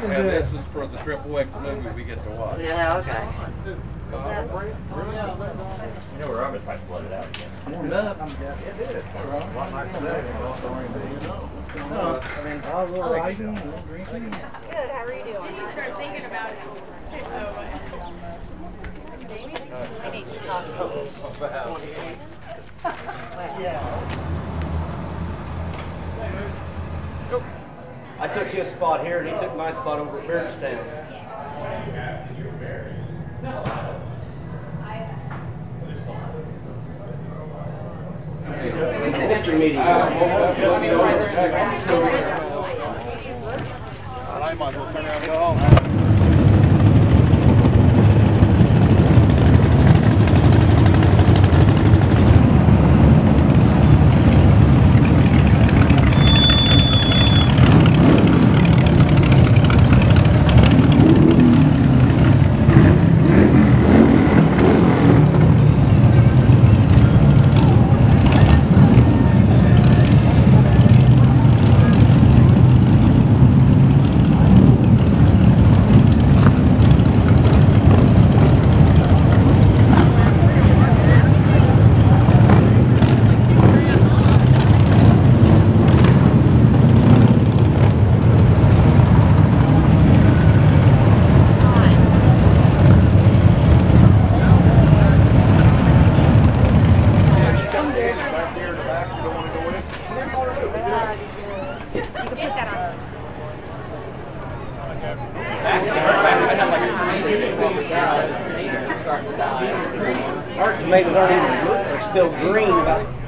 can and do this it. Is for the XXX movie we get to watch. Yeah, okay. You know where Robert might flood it out again. Warmed up. It is. All lighting, a little drinking. Good, how are you doing? Then you start thinking about it. I need to talk to you. I took his spot here and he took my spot over at Bridgetown. I might as well turn around and go home. Our tomatoes aren't even, they're still green about